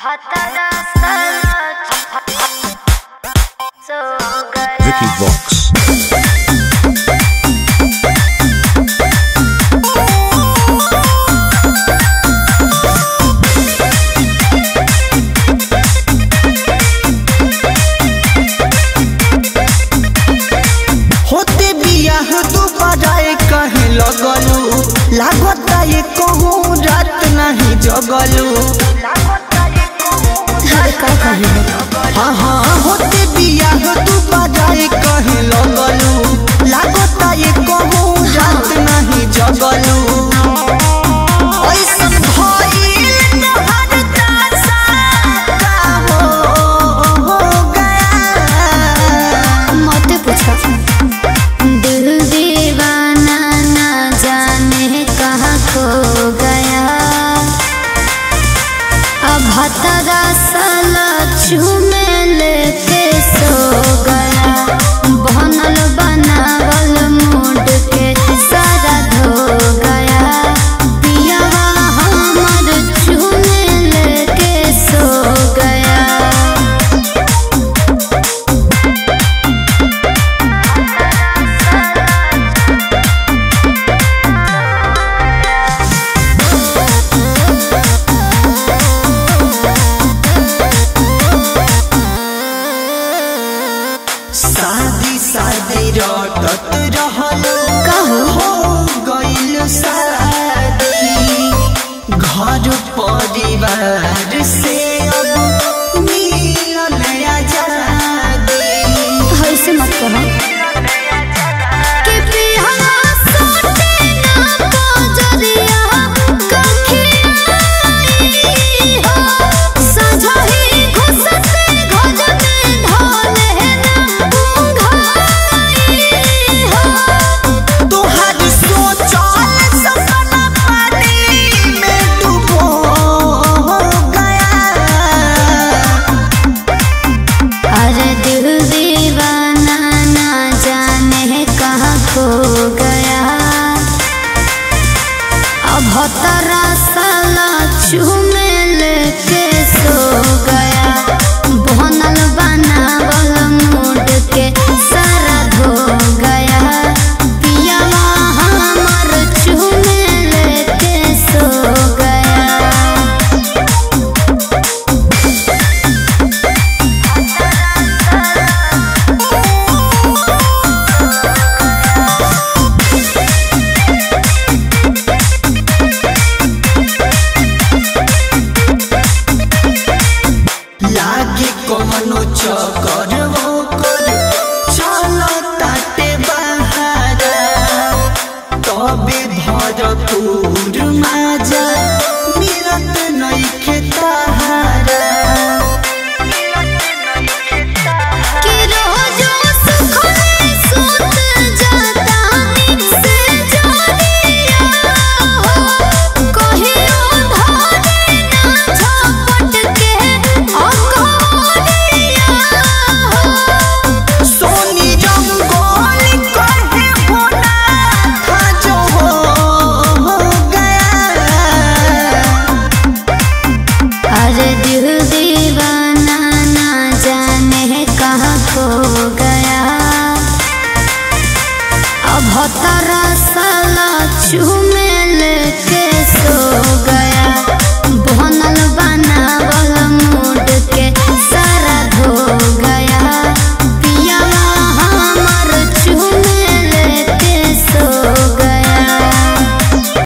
Vicky Vox. होते बियाह दो बजाए कहे लगलू लागता ये कहूँ रात नहीं जगलू। हाँ हाँ होते बियाह तू बजाए कहे लगलू लागता ये कहूँ रात नहीं जगलू। ऐसन भइल तोहर का साका हो गया मत पूछा दिल दीवाना ना जाने कहाँ खो गया। अब हतरा साला झूमे लेके सो गया बनल बनावल मूड के सारा धो गया। पियावा हमर झूमे लेके सो गया। शादी शादी रटत रहलो हो गइल शादी घर परिवार से अब मिलल नया आजादी। ऐसे मत कहो भतरा साला झूमे लेके सो गया बनल बनावल मूड के सारा धो गया। पियावा हमर झूमे लेके सो गया।